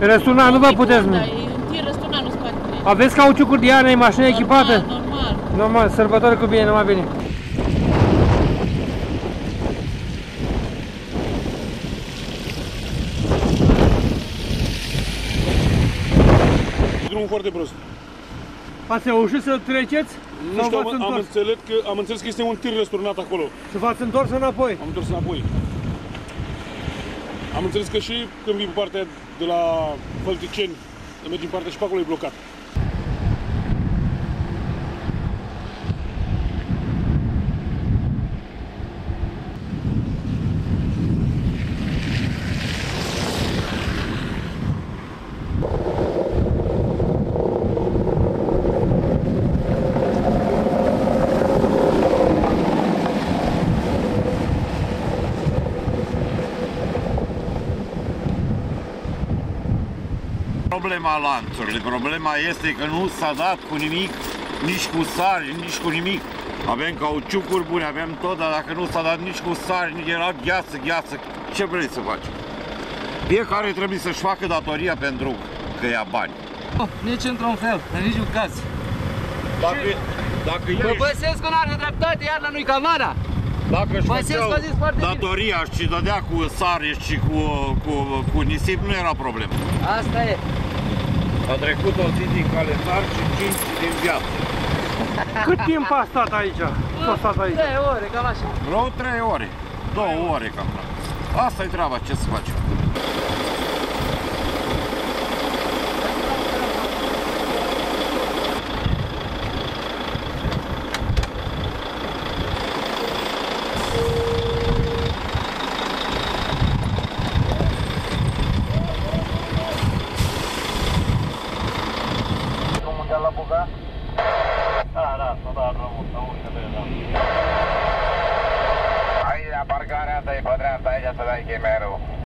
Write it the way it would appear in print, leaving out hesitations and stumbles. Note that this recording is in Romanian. Răsuna nu vă puteți... Da, întâi răsuna nu scoate. Aveți cauciucuri diane, mașină echipată? Normal. Normal, sărbători cu bine, numai bine. Drumul foarte prost. Ați reușit să-l treceți? Nu știu, am înțeles că este un tir răsturnat acolo. Să v-ați întors înapoi? Am întors înapoi. Am înțeles că și când vin pe partea de la Vălticeni, mergi în partea și pe acolo e blocat. Problema lanțurilor, problema este că nu s-a dat cu nimic, nici cu sari, nici cu nimic. Aveam cauciucuri bune, aveam tot, dar dacă nu s-a dat nici cu sari, nici era gheață, ce vrei să faci? Fiecare trebuie să-și facă datoria pentru că ia bani. Nici într-un fel, în niciun caz. Dacă Băsescu n-are dreptate, iarna nu-i camara. Dacă își făceau datoria și dădea cu sare și cu nisip, nu era problemă. Asta e. A trecut o zi din calendar și 5 din viață. Cât timp a stat aici? S-a stat aici? 3 ore, cam așa. Vreo 3 ore, 2 ore cam așa. Asta e treaba, ce să facem. Aici la parcarea, dă-i pe dreapta, aici să dai chimerul.